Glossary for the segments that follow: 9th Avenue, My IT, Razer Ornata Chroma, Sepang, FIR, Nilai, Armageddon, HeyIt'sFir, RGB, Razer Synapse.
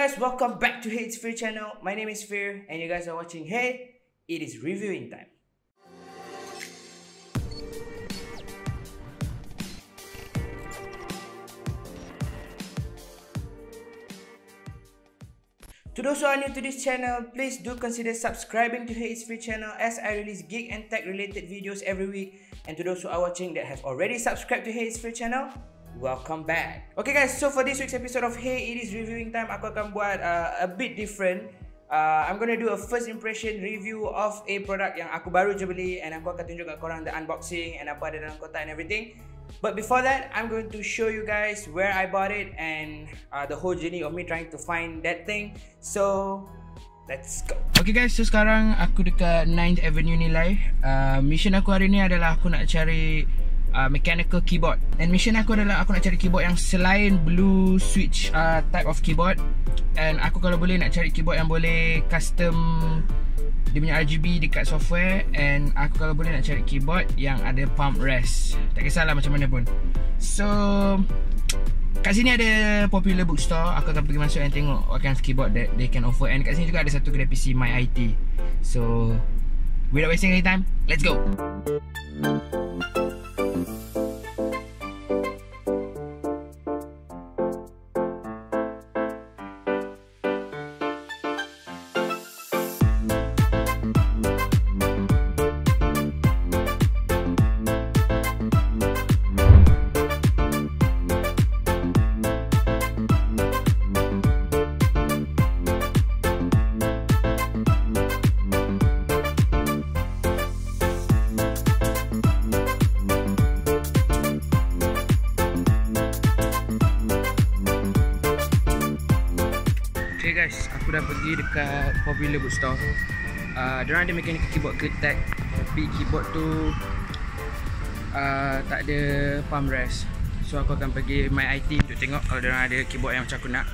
guys, welcome back to HeyIt'sFir channel. My name is Fir and you guys are watching Hey, It Is Reviewing Time. To those who are new to this channel, please do consider subscribing to HeyIt'sFir channel as I release geek and tech related videos every week. And to those who are watching that have already subscribed to HeyIt'sFir channel, welcome back. Okay guys, so for this week's episode of Hey It Is Reviewing Time, aku akan buat a bit different. I'm gonna do a first impression review of a product yang aku baru je beli, and aku akan tunjuk kat korang the unboxing and apa ada dalam kotak and everything. But before that, I'm going to show you guys where I bought it and the whole journey of me trying to find that thing. So let's go. Okay guys, so sekarang aku dekat 9th Avenue ni lah. Mission aku hari ni adalah aku nak cari mechanical keyboard. And mission aku adalah aku nak cari keyboard yang selain blue switch type of keyboard. And aku kalau boleh nak cari keyboard yang boleh custom dia punya RGB dekat software. And aku kalau boleh nak cari keyboard yang ada pump rest, tak kisahlah macam mana pun. So kat sini ada popular bookstore, aku akan pergi masuk dan tengok what kind of keyboard that they can offer. And kat sini juga ada satu kedai PC, My IT. So without wasting any time, let's go. Okay guys, aku dah pergi dekat popular bookstore. Diorang ada mechanical keyboard Click-Tac, tapi keyboard tu tak ada palm rest. So aku akan pergi My IT untuk tengok kalau diorang ada keyboard yang macam aku nak.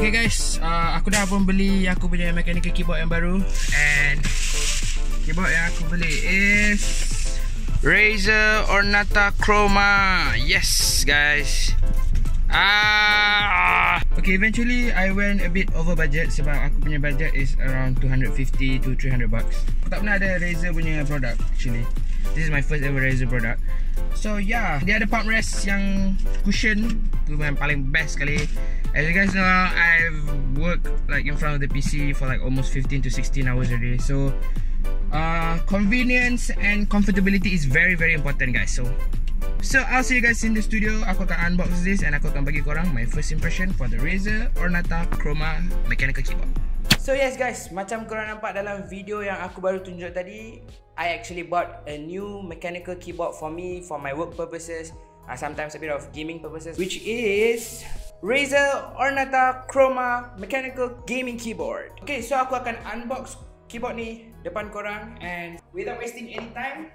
Okay guys, aku dah pun beli aku punya mechanical keyboard yang baru. And keyboard yang aku beli is Razer Ornata Chroma. Yes guys. Okay, eventually I went a bit over budget sebab aku punya budget is around 250 to 300 bucks. Aku tak pernah ada Razer punya product actually. This is my first ever Razer product. So yeah, dia ada palm rest yang cushion, tu yang paling best sekali. As you guys know, I've worked like in front of the PC for like almost 15 to 16 hours a day. So convenience and comfortability is very, very important guys. So I'll see you guys in the studio. Aku akan unbox this and aku akan bagi korang my first impression for the Razer Ornata Chroma mechanical keyboard. So yes guys, macam korang nampak dalam video yang aku baru tunjuk tadi, I actually bought a new mechanical keyboard for me for my work purposes, sometimes a bit of gaming purposes, which is Razer Ornata Chroma Mechanical Gaming Keyboard. Okay, so aku akan unbox keyboard ni depan korang and without wasting any time,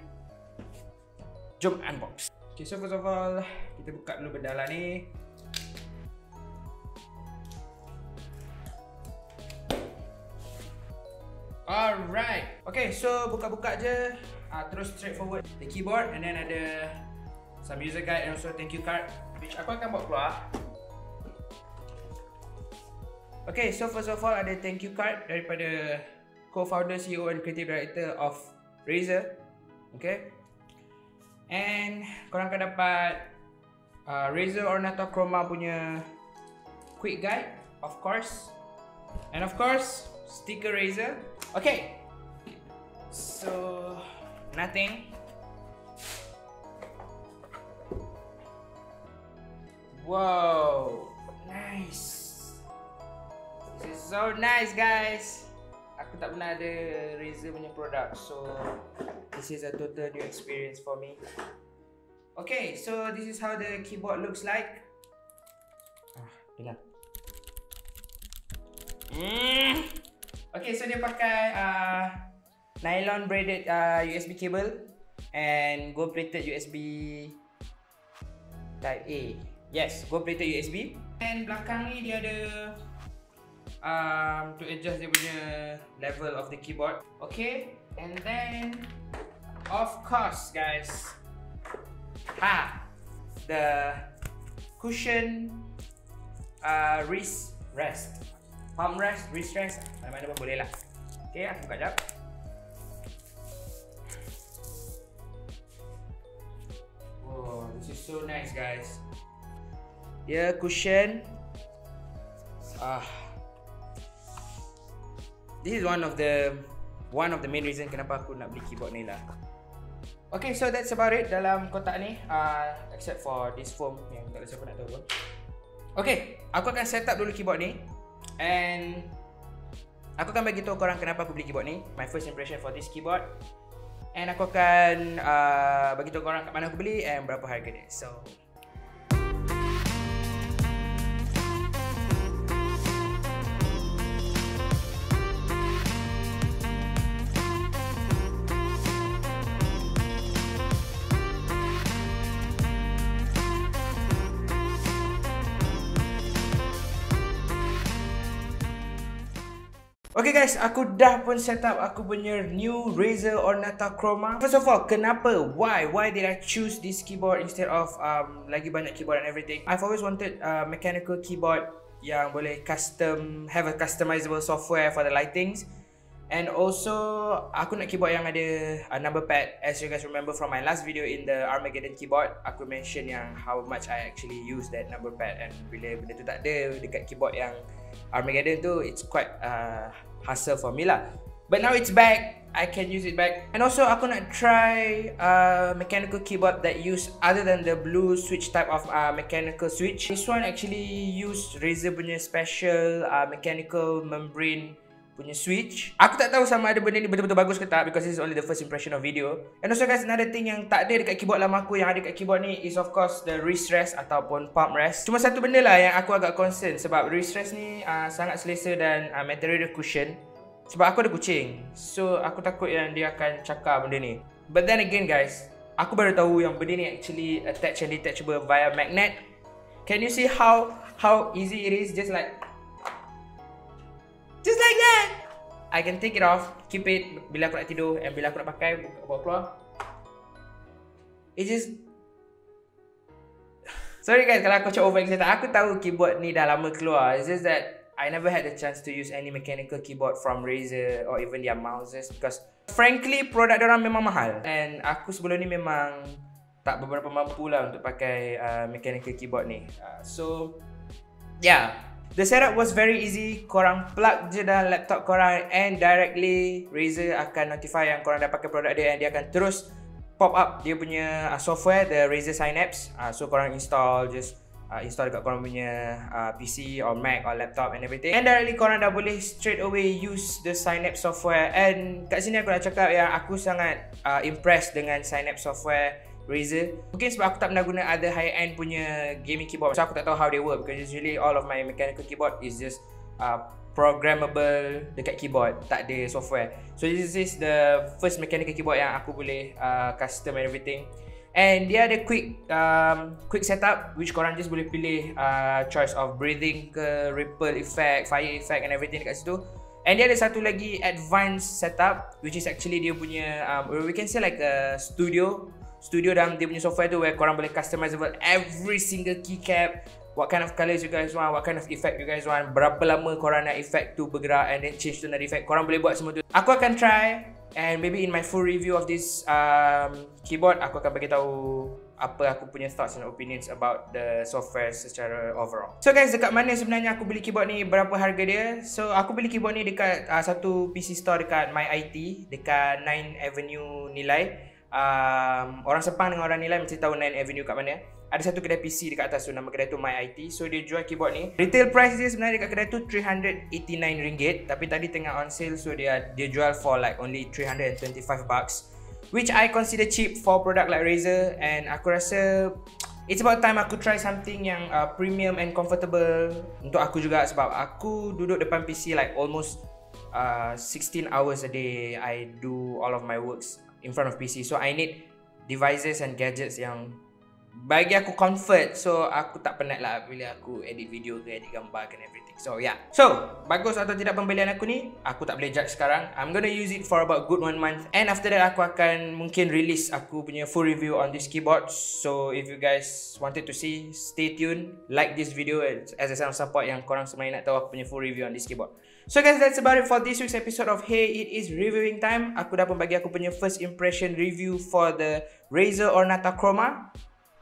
jom unbox. Okay, so first of all, kita buka dulu benda lah ni. Alright, okay, so buka-buka je, terus straight forward the keyboard and then ada some user guide and also thank you card, which aku akan bawa keluar. Okay, so first of all ada thank you card daripada co-founder, CEO and creative director of Razer. Okay, and korang akan dapat Razer Ornata Chroma punya quick guide, of course, and of course sticker Razer. Okay, so nothing. Wow, nice. So nice guys. Aku tak pernah ada Razer punya produk, so this is a total new experience for me. Okay, so this is how the keyboard looks like. Dengar. Okay, so dia pakai nylon braided USB cable and gold plated USB type A. Yes, gold plated USB. And belakang ni dia ada to adjust dia punya level of the keyboard. Okay, and then of course guys, the cushion wrist rest. Palm rest, wrist rest, mana-mana pun boleh lah. Okay, aku buka jap. Oh, this is so nice guys. Dia cushion. This is one of the main reason kenapa aku nak beli keyboard ni lah. Okay, so that's about it dalam kotak ni, except for this foam yang tak rasa aku nak tahu pun. Okay, aku akan set up dulu keyboard ni. And aku akan bagi tahu korang kenapa aku beli keyboard ni, my first impression for this keyboard. And aku akan bagi tahu korang kat mana aku beli and berapa harga dia. So okay guys, aku dah pun set up aku punya new Razer Ornata Chroma. First of all, kenapa? Why did I choose this keyboard instead of lagi banyak keyboard and everything? I've always wanted a mechanical keyboard yang boleh custom, have a customizable software for the lightings. And also, aku nak keyboard yang ada number pad. As you guys remember from my last video in the Armageddon keyboard, aku mention yang how much I actually use that number pad. And bila benda tu tak ada dekat keyboard yang Armageddon tu, it's quite hassle for me lah. But now it's back, I can use it back. And also aku nak try mechanical keyboard that use other than the blue switch type of mechanical switch. This one actually use Razer punya special mechanical membrane punya switch. Aku tak tahu sama ada benda ni betul-betul bagus ke tak, because this is only the first impression of video. And also guys, another thing yang tak ada dekat keyboard lama aku, yang ada dekat keyboard ni is of course the wrist rest ataupun palm rest. Cuma satu benda lah yang aku agak concern, sebab wrist rest ni sangat selesa dan material cushion. Sebab aku ada kucing, so aku takut yang dia akan cakar benda ni. But then again guys, aku baru tahu yang benda ni actually attached and detachable via magnet. Can you see how easy it is? Just like that, I can take it off, keep it bila aku nak tidur, and bila aku nak pakai, bawa keluar. It just... Sorry guys kalau aku macam overexcited. Aku tahu keyboard ni dah lama keluar. It's just that I never had the chance to use any mechanical keyboard from Razer or even their mouses, because frankly produk diorang memang mahal, and aku sebelum ni memang tak beberapa mampu lah untuk pakai mechanical keyboard ni. So yeah, the setup was very easy. Korang plug je dalam laptop korang and directly Razer akan notify yang korang dah pakai produk dia, and dia akan terus pop up dia punya software, the Razer Synapse. So korang install, just install dekat korang punya PC or Mac or laptop and everything, and directly korang dah boleh straight away use the Synapse software. And kat sini aku nak cakap yang aku sangat impressed dengan Synapse software Razer. Mungkin sebab aku tak pernah guna other high-end punya gaming keyboard, so aku tak tahu how they work, because usually all of my mechanical keyboard is just programmable dekat keyboard, tak ada software. So this is the first mechanical keyboard yang aku boleh custom and everything. And dia ada quick setup, which korang just boleh pilih choice of breathing ke, ripple effect, fire effect and everything dekat situ. And dia ada satu lagi advanced setup, which is actually dia punya we can say like a studio dalam dia punya software tu, where korang boleh customizable every single keycap, what kind of colours you guys want, what kind of effect you guys want, berapa lama korang nak effect tu bergerak, and then change to another effect, korang boleh buat semua tu. Aku akan try, and maybe in my full review of this keyboard, aku akan bagi tahu apa aku punya thoughts and opinions about the software secara overall. So guys, dekat mana sebenarnya aku beli keyboard ni, berapa harga dia? So aku beli keyboard ni dekat satu PC store dekat My IT, dekat 9th Avenue Nilai. Orang Sepang dengan orang Nilai mesti tahu 9th Avenue kat mana. Ada satu kedai PC dekat atas tu, nama kedai tu My IT. So dia jual keyboard ni, retail price dia sebenarnya dekat kedai tu RM389, tapi tadi tengah on sale, so dia jual for like only $325 bucks, which I consider cheap for product like Razer. And aku rasa It's about time aku try something yang premium and comfortable untuk aku juga, sebab aku duduk depan PC like almost 16 hours a day. I do all of my works in front of PC, so I need devices and gadgets yang bagi aku comfort, so aku tak penat lah bila aku edit video ke, edit gambar and everything. So yeah, so bagus atau tidak pembelian aku ni, aku tak boleh judge sekarang. I'm gonna use it for about good 1 month, and after that aku akan mungkin release aku punya full review on this keyboard. So if you guys wanted to see, stay tuned, like this video as a sign of support yang korang sebenarnya nak tahu aku punya full review on this keyboard. So guys, that's about it for this week's episode of Hey It Is Reviewing Time. Aku dah pun bagi aku punya first impression review for the Razer Ornata Chroma.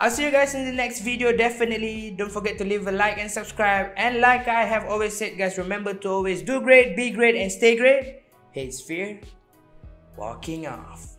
I'll see you guys in the next video. Definitely don't forget to leave a like and subscribe. And like I have always said, guys, remember to always do great, be great and stay great. HeyIt'sFir, walking off.